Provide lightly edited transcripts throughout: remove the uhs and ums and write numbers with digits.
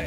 Hey! I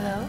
heard